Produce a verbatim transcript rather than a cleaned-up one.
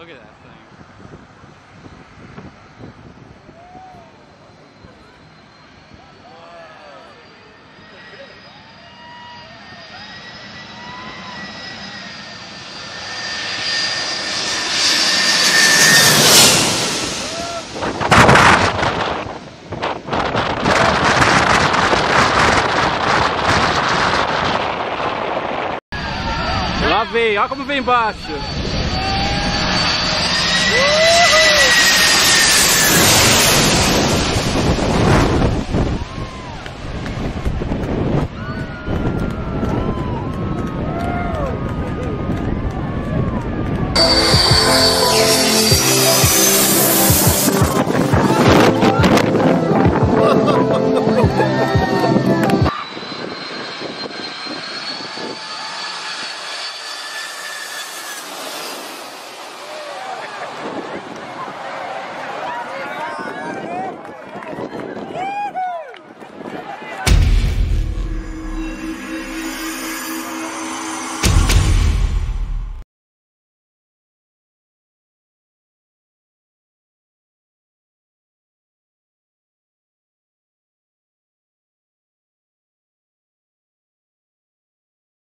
Look at that thing. Lá vem, olha como vem embaixo. Oh!